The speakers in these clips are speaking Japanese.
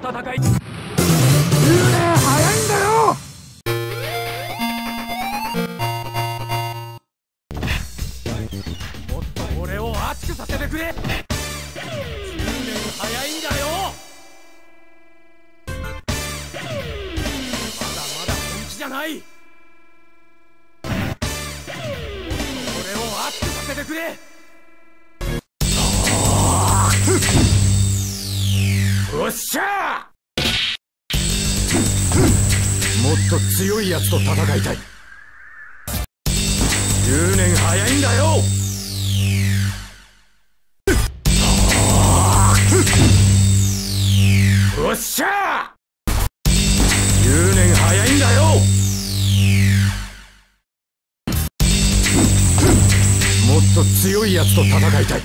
戦い。幽霊早いんだよ。もっと俺を熱くさせてくれ。幽霊早いんだよ。まだまだ本気じゃない。もっと俺を熱くさせてくれ。よっしゃー！もっと強いやつと戦いたい。10年早いんだよ。よっしゃー！ 10年早いんだよ。もっと強いやつと戦いたい。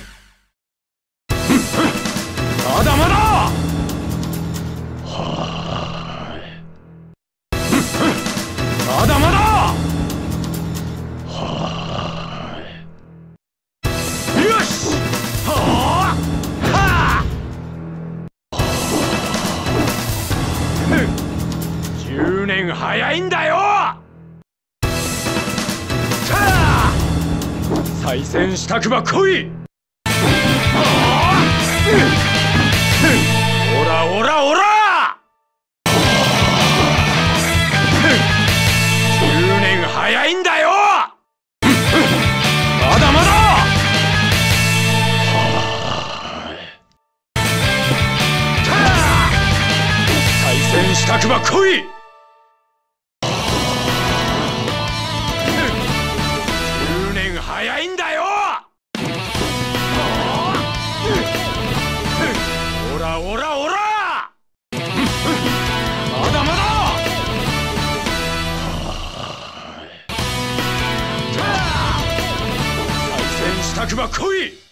まだまだ。まだまだ。はーい。よし。はーはー。10年早いんだよ。再戦したくば来い。おらおらおら。早いんだよ。まだまだ。対戦したくば来い。10年早いんだよ。おらおらおら。したくば来い。